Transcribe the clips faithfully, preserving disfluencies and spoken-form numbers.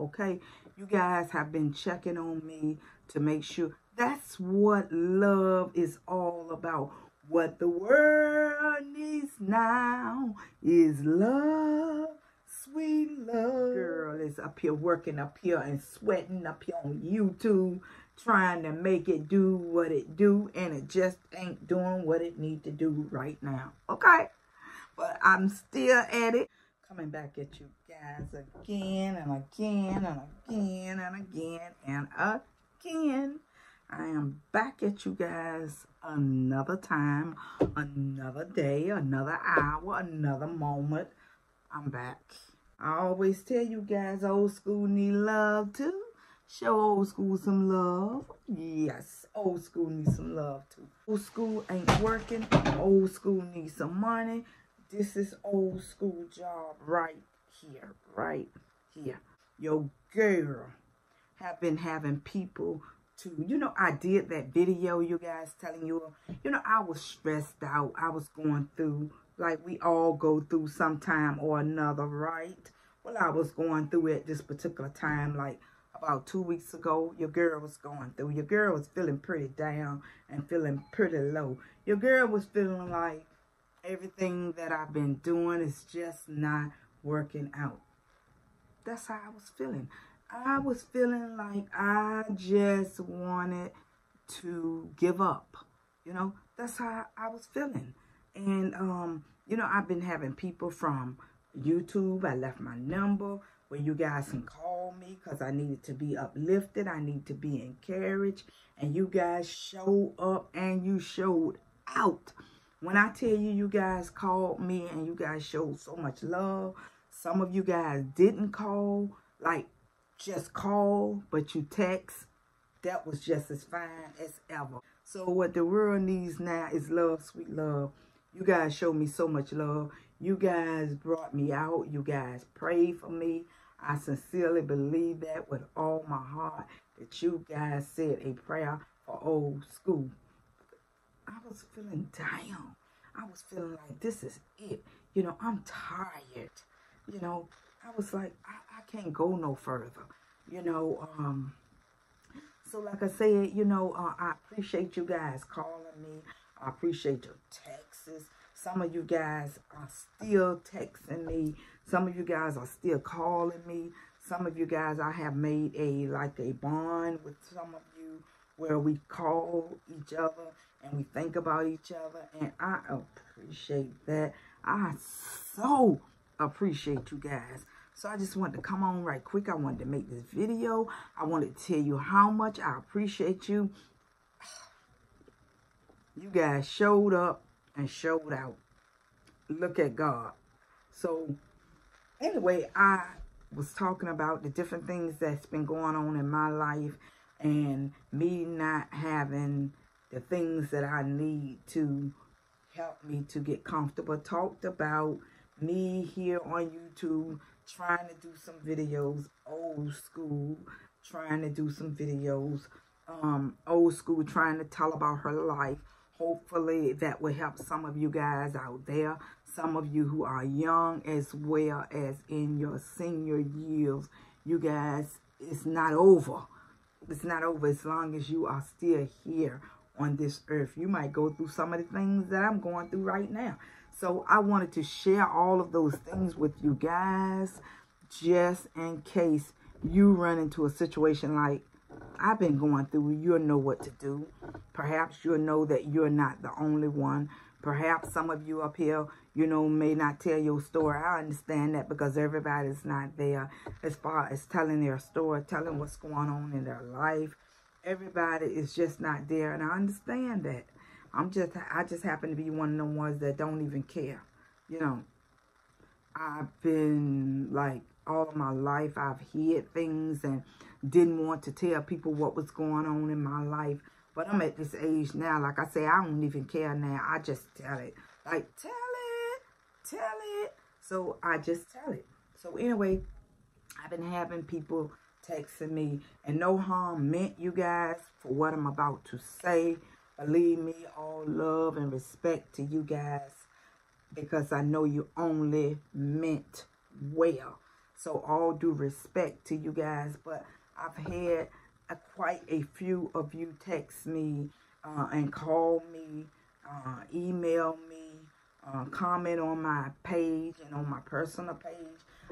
okay? You guys have been checking on me to make sure. That's what love is all about. What the world needs now is love, sweet love. Girl is up here working up here and sweating up here on YouTube, trying to make it do what it do, and it just ain't doing what it need to do right now, okay? But I'm still at it. Coming back at you guys again and again and again and again and again. I am back at you guys another time, another day, another hour, another moment. I'm back. I always tell you guys old school need love too. Show old school some love. Yes, old school needs some love too. Old school ain't working. Old school needs some money. This is old school job right here, right here. Your girl have been having people to, you know, I did that video, you guys, telling you, you know, I was stressed out. I was going through, like we all go through sometime or another, right? Well, I was going through at this particular time, like about two weeks ago, your girl was going through. Your girl was feeling pretty down and feeling pretty low. Your girl was feeling like, everything that I've been doing is just not working out. That's how I was feeling. I was feeling like I just wanted to give up. You know, that's how I was feeling. And, um, you know, I've been having people from YouTube. I left my number where you guys can call me because I needed to be uplifted. I need to be encouraged. And you guys show up and you showed out. When I tell you, you guys called me and you guys showed so much love. Some of you guys didn't call, like just call, but you text. That was just as fine as ever. So what the world needs now is love, sweet love. You guys showed me so much love. You guys brought me out. You guys prayed for me. I sincerely believe that with all my heart that you guys said a prayer for old school. I was feeling down. I was feeling like this is it. You know, I'm tired. You know, I was like, I, I can't go no further. You know, um, so like I said, you know, uh, I appreciate you guys calling me. I appreciate your texts. Some of you guys are still texting me. Some of you guys are still calling me. Some of you guys, I have made a, like a bond with some of you where we call each other and we think about each other, and I appreciate that. I so appreciate you guys. So I just wanted to come on right quick. I wanted to make this video. I wanted to tell you how much I appreciate you. You guys showed up and showed out. Look at God. So anyway, I was talking about the different things that's been going on in my life and me not having the things that I need to help me to get comfortable. Talked about me here on YouTube trying to do some videos, old school, trying to do some videos, um, old school, trying to tell about her life. Hopefully that will help some of you guys out there, some of you who are young as well as in your senior years. You guys, it's not over. It's not over as long as you are still here on this earth. You might go through some of the things that I'm going through right now. So I wanted to share all of those things with you guys just in case you run into a situation like I've been going through. You'll know what to do. Perhaps you'll know that you're not the only one. Perhaps some of you up here, you know, may not tell your story. I understand that because everybody's not there as far as telling their story, telling what's going on in their life. Everybody is just not there, and I understand that. I'm just, I just happen to be one of the ones that don't even care. You know, I've been, like, all of my life, I've hid things and didn't want to tell people what was going on in my life. But I'm at this age now, like I say, I don't even care now. I just tell it. Like, tell it, tell it. So I just tell it. So anyway, I've been having people texting me, and no harm meant, you guys, for what I'm about to say. Believe me, all love and respect to you guys, because I know you only meant well. So all due respect to you guys, but I've had a, quite a few of you text me uh, and call me, uh, email me, uh, comment on my page and on my personal page.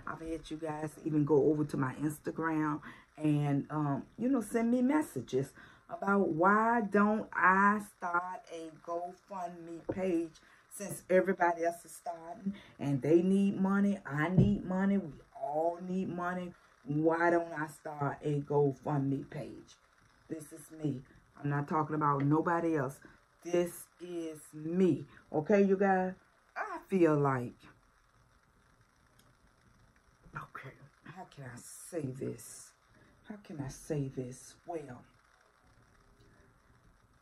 I've had you guys even go over to my Instagram and, um, you know, send me messages about why don't I start a GoFundMe page since everybody else is starting and they need money, I need money, we all need money. Why don't I start a GoFundMe page? This is me. I'm not talking about nobody else. This is me. Okay, you guys? I feel like... Okay, how can I say this? How can I say this? Well,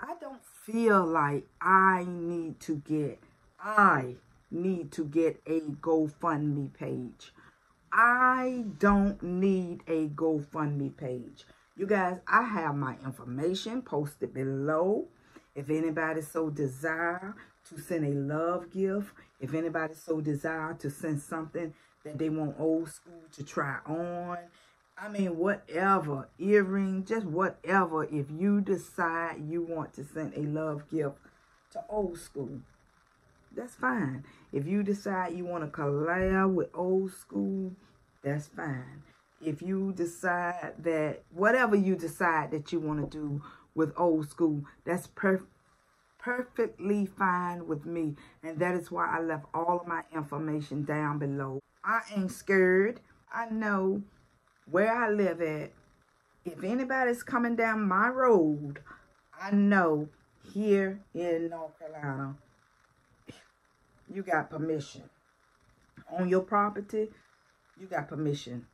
I don't feel like I need to get... I need to get a GoFundMe page. I don't need a GoFundMe page. You guys, I have my information posted below. If anybody so desire to send a love gift, if anybody so desire to send something that they want old school to try on, I mean, whatever, earring, just whatever. If you decide you want to send a love gift to old school, that's fine. If you decide you want to collab with old school, that's fine. If you decide that whatever you decide that you want to do with old school, that's per perfectly fine with me. And that is why I left all of my information down below. I ain't scared. I know where I live at. If anybody's coming down my road, I know here in North Carolina, you got permission. On your property, you got permission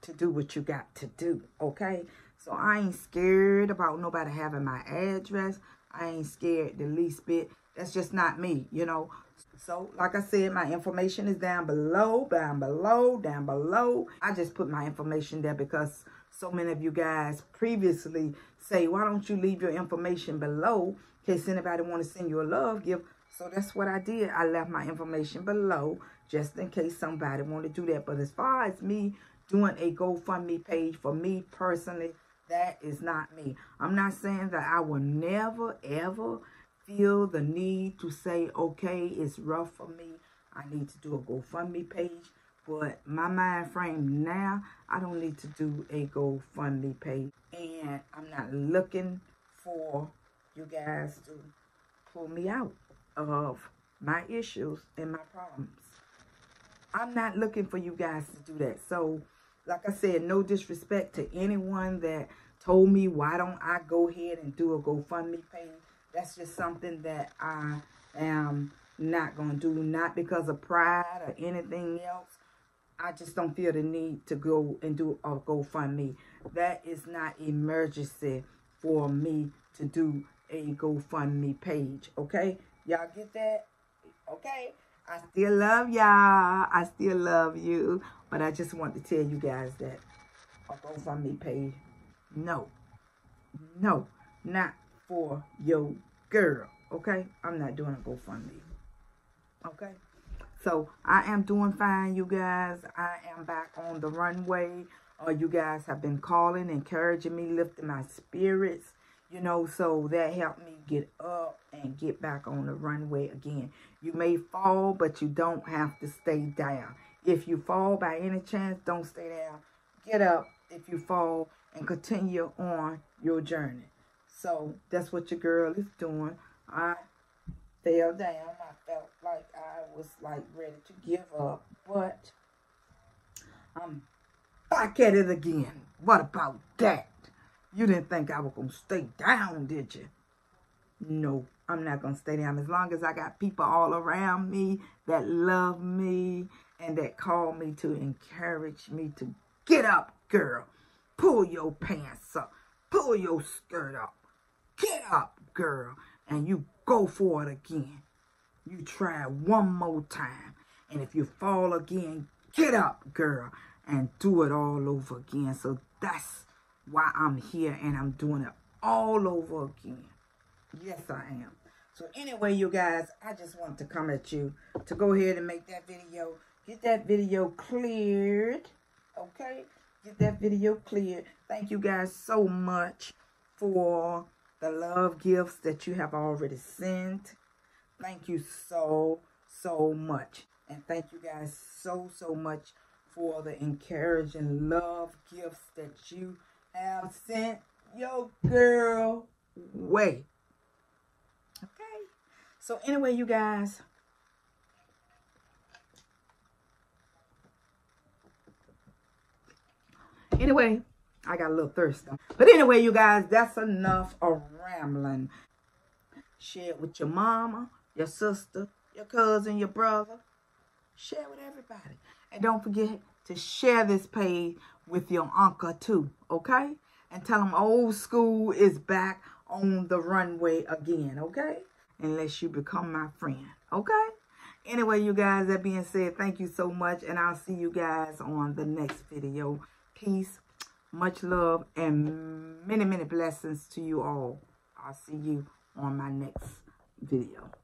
to do what you got to do, okay? So I ain't scared about nobody having my address. I ain't scared the least bit. That's just not me, you know? So, like I said, my information is down below, down below, down below. I just put my information there because so many of you guys previously say, why don't you leave your information below in case anybody want to send you a love gift? So that's what I did. I left my information below just in case somebody wanted to do that. But as far as me doing a GoFundMe page for me personally, that is not me. I'm not saying that I will never, ever feel the need to say, okay, it's rough for me, I need to do a GoFundMe page. But my mind frame now, I don't need to do a GoFundMe page. And I'm not looking for you guys to pull me out of my issues and my problems. I'm not looking for you guys to do that. So, like I said, no disrespect to anyone that told me, why don't I go ahead and do a GoFundMe page? That's just something that I am not going to do, not because of pride or anything else. I just don't feel the need to go and do a GoFundMe. That is not emergency for me to do a GoFundMe page, okay? Y'all get that? Okay. I still love y'all. I still love you. But I just want to tell you guys that a GoFundMe page, no. No. Not for your girl. Okay? I'm not doing a GoFundMe. Okay? So, I am doing fine, you guys. I am back on the runway. Uh, you guys have been calling, encouraging me, lifting my spirits. You know, so that helped me get up and get back on the runway again. You may fall, but you don't have to stay down. If you fall by any chance, don't stay down. Get up if you fall and continue on your journey. So that's what your girl is doing. I fell down. I felt like I was like ready to give up, but I'm back at it again. What about that? You didn't think I was going to stay down, did you? No, I'm not going to stay down. As long as I got people all around me that love me and that call me to encourage me to get up, girl. Pull your pants up. Pull your skirt up. Get up, girl. And you go for it again. You try one more time. And if you fall again, get up, girl. And do it all over again. So that's why I'm here and I'm doing it all over again. Yes, I am. So anyway, you guys, I just wanted to come at you to go ahead and make that video, get that video cleared, Okay, get that video cleared. Thank you guys so much for the love gifts that you have already sent. Thank you so, so much. And thank you guys so, so much for the encouraging love gifts that you have sent your girl way. Okay. So anyway, you guys, anyway, I got a little thirsty. But anyway, you guys, that's enough of rambling. Share it with your mama, your sister, your cousin, your brother. Share with everybody. And don't forget to share this page with your uncle too, okay? And tell them old school is back on the runway again, okay? Unless you become my friend, okay? Anyway, you guys, that being said, thank you so much. And I'll see you guys on the next video. Peace, much love, and many, many blessings to you all. I'll see you on my next video.